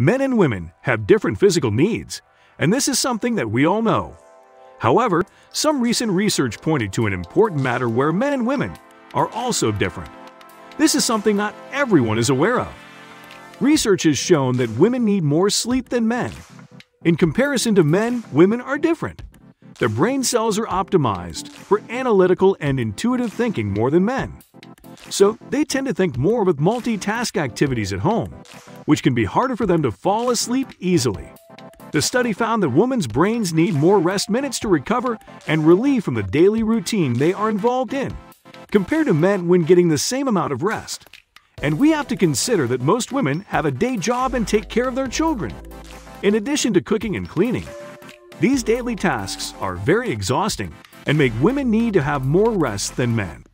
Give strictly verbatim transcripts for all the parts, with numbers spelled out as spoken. Men and women have different physical needs, and this is something that we all know. However, some recent research pointed to an important matter where men and women are also different. This is something not everyone is aware of. Research has shown that women need more sleep than men. In comparison to men, women are different. Their brain cells are optimized for analytical and intuitive thinking more than men. So they tend to think more with multitask activities at home, which can be harder for them to fall asleep easily. The study found that women's brains need more rest minutes to recover and relief from the daily routine they are involved in, compared to men when getting the same amount of rest. And we have to consider that most women have a day job and take care of their children, in addition to cooking and cleaning. These daily tasks are very exhausting and make women need to have more rest than men.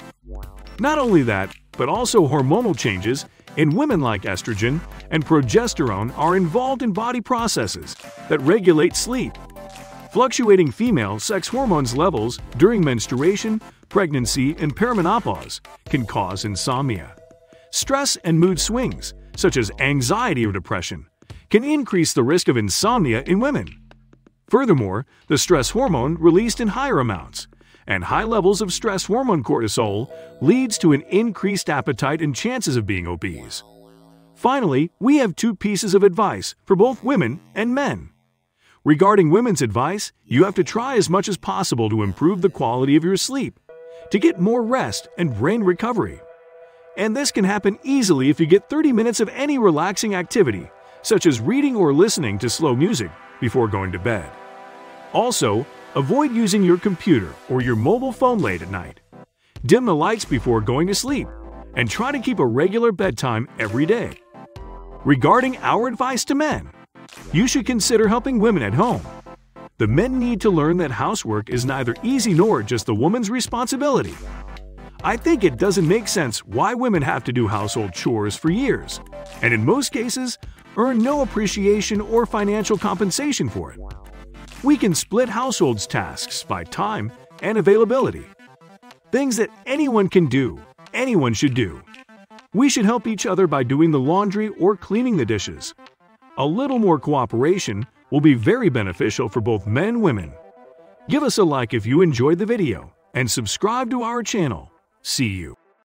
Not only that, but also hormonal changes in women like estrogen and progesterone are involved in body processes that regulate sleep. Fluctuating female sex hormones levels during menstruation, pregnancy, and perimenopause can cause insomnia. Stress and mood swings, such as anxiety or depression, can increase the risk of insomnia in women. Furthermore, the stress hormone released in higher amounts and high levels of stress hormone cortisol leads to an increased appetite and chances of being obese. Finally, we have two pieces of advice for both women and men. Regarding women's advice, you have to try as much as possible to improve the quality of your sleep, to get more rest and brain recovery. And this can happen easily if you get thirty minutes of any relaxing activity, such as reading or listening to slow music, before going to bed. Also, avoid using your computer or your mobile phone late at night. Dim the lights before going to sleep, and try to keep a regular bedtime every day. Regarding our advice to men, you should consider helping women at home. The men need to learn that housework is neither easy nor just the woman's responsibility. I think it doesn't make sense why women have to do household chores for years, and in most cases, earn no appreciation or financial compensation for it. We can split households' tasks by time and availability. Things that anyone can do, anyone should do. We should help each other by doing the laundry or cleaning the dishes. A little more cooperation will be very beneficial for both men and women. Give us a like if you enjoyed the video and subscribe to our channel. See you.